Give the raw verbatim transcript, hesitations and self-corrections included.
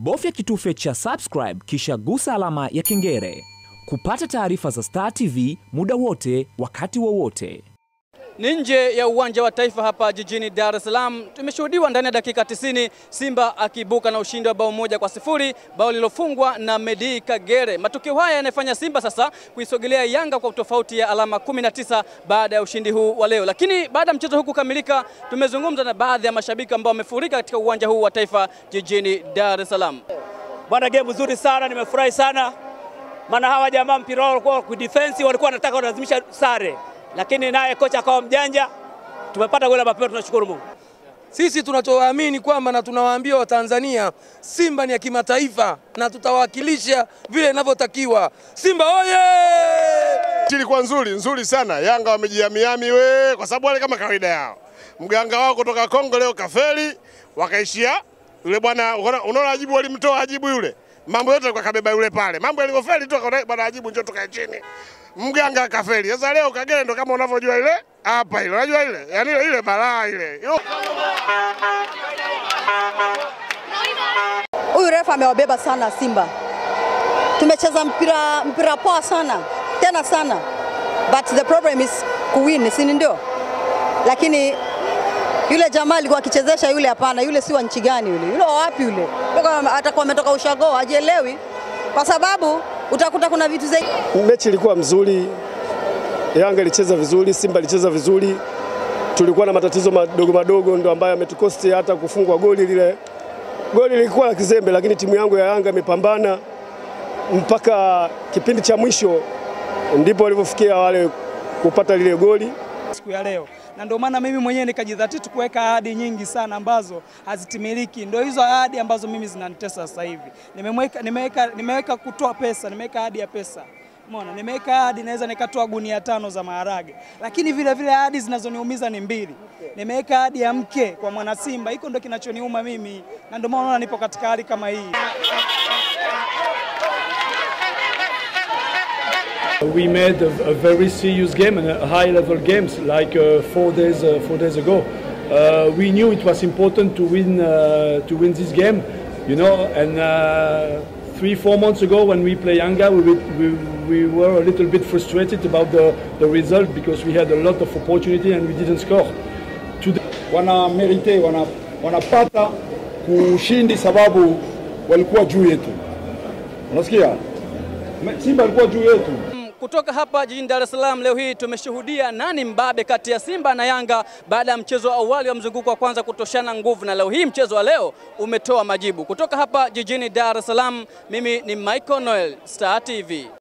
Bofya kitufe cha subscribe kisha gusa alama ya kengele kupata taarifa za Star T V muda wote wakati wowote. Nje ya uwanja wa taifa hapa jijini Dar es Salaam, tumeshuhudiwa ndani ya dakika tisini Simba akibuka na ushindi wa bao moja kwa sifuri, bao lilofungwa na Meddie Kagere. Matokeo haya yanafanya Simba sasa kuisogelea Yanga kwa tofauti ya alama kumi na tisa baada ya ushindi huu wa leo. Lakini baada ya mchezo huu kukamilika, tumezungumza na baadhi ya mashabiki ambao wamefurika katika uwanja huu wa taifa jijini Dar es Salaam. Bwana, game nzuri sana, nimefurahi sana. Maana hawa jamaa mpira wao kwa kudefense walikuwa wanataka walazimisha sare. Lakini naye kocha akawa mjanja, tumepata goli mapema, tunashukuru Mungu. Sisi tunachoamini kwamba na tunawaambia Watanzania, Simba ni ya kimataifa na tutawakilisha vile inavyotakiwa. Simba oye! Ilikuwa nzuri, nzuri sana. Yanga wamejiamiami we, kwa sababu wale kama kawaida yao. Mganga wao kutoka Kongo leo kafeli, wakaishia yule bwana, unaona ajibu walimtoa ajibu yule. Mambo yote kwa kabeba yule pale. Mambo yaliyofeli tu akaona bwana ajibu njoo toka chini. Mganga kafeli. Sasa leo Kagere ndo kama unavyojua ile hapa ile. Unajua ile? Yaani ile ile balaa ile. Huyu refa amewabeba sana Simba. Tumecheza mpira mpira poa sana. Tena sana. But the problem is kuwin, si ndio? Lakini yule jamaa alikuwa akichezesha yule, hapana, yule si wa nchi gani yule? Yule wapi yule? Kwa atakuwa ametoka ushago, ajielewi. Kwa sababu utakuta kuna vitu zaidi. Mechi ilikuwa mzuri. Yanga ilicheza vizuri, Simba ilicheza vizuri. Tulikuwa na matatizo madogo madogo ndio ambayo ametukosti hata kufungwa goli lile. Goli lilikuwa la kizembe, lakini timu yangu ya Yanga imepambana mpaka kipindi cha mwisho ndipo walipofikia wale kupata lile goli siku ya leo. Na ndio maana mimi mwenyewe nikajidhatiti kuweka ahadi nyingi sana ambazo hazitimiliki. Ndio hizo ahadi ambazo mimi zinanitesa sasa hivi. Nimeweka nimeweka nimeweka kutoa pesa, nimeweka ahadi ya pesa. Umeona? Nimeweka ahadi naweza nikatoa gunia tano za maharage. Lakini vile vile ahadi zinazoniumiza ni mbili. Nimeweka ahadi ya mke kwa mwana Simba. Hiko ndio kinachoniuma mimi. Na ndio maana nipo katika hali kama hii. We made a, a very serious game and a high-level games like uh, four days uh, four days ago. Uh, we knew it was important to win uh, to win this game, you know. And uh, three four months ago, when we play Yanga, we, we we were a little bit frustrated about the the result because we had a lot of opportunity and we didn't score. Today, wana merite wana wanapata kushindi sababu walikuwa juu yetu. Unasikia? Simba walikuwa juu yetu. Kutoka hapa jijini Dar es Salaam leo hii tumeshuhudia nani mbabe kati ya Simba na Yanga baada ya mchezo wa awali wa mzunguko wa kwanza kutoshana nguvu, na leo hii mchezo wa leo umetoa majibu. Kutoka hapa jijini Dar es Salaam, mimi ni Michael Noel, Star T V.